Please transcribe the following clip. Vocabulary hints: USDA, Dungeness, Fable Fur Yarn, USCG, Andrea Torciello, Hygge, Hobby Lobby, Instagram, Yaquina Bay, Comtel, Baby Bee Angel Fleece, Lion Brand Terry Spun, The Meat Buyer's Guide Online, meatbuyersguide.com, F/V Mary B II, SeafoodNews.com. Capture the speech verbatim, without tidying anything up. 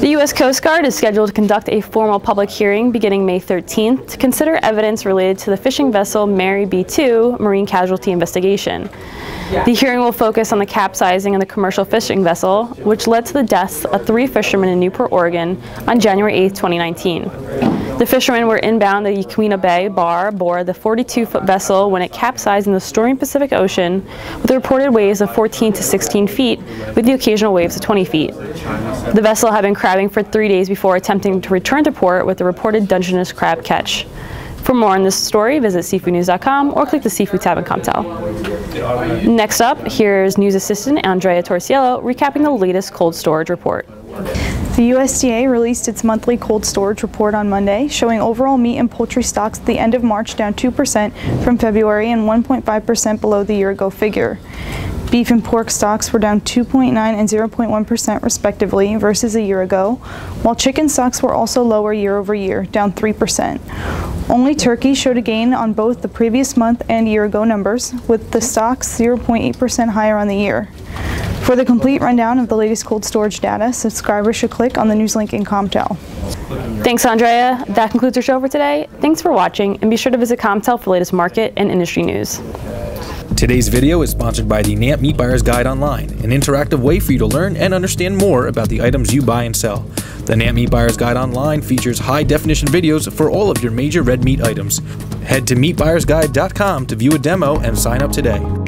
The U S Coast Guard is scheduled to conduct a formal public hearing beginning May thirteenth to consider evidence related to the fishing vessel Mary B two marine casualty investigation. The hearing will focus on the capsizing of the commercial fishing vessel, which led to the deaths of three fishermen in Newport, Oregon on January eighth, twenty nineteen. The fishermen were inbound the Yaquina Bay bar aboard the forty-two foot vessel when it capsized in the stormy Pacific Ocean with reported waves of fourteen to sixteen feet with the occasional waves of twenty feet. The vessel had been crabbing for three days before attempting to return to port with the reported Dungeness crab catch. For more on this story, visit Seafood News dot com or click the Seafood tab in Comtel. Next up, here's News Assistant Andrea Torciello recapping the latest cold storage report. The U S D A released its monthly cold storage report on Monday, showing overall meat and poultry stocks at the end of March down two percent from February and one point five percent below the year-ago figure. Beef and pork stocks were down two point nine and zero point one percent respectively versus a year ago, while chicken stocks were also lower year over year, down three percent. Only turkey showed a gain on both the previous month and year ago numbers, with the stocks zero point eight percent higher on the year. For the complete rundown of the latest cold storage data, subscribers should click on the news link in Comtel. Thanks, Andrea. That concludes our show for today. Thanks for watching, and be sure to visit Comtel for the latest market and industry news. Today's video is sponsored by the Meat Buyer's Guide Online, an interactive way for you to learn and understand more about the items you buy and sell. The Meat Buyer's Guide Online features high-definition videos for all of your major red meat items. Head to meat buyers guide dot com to view a demo and sign up today.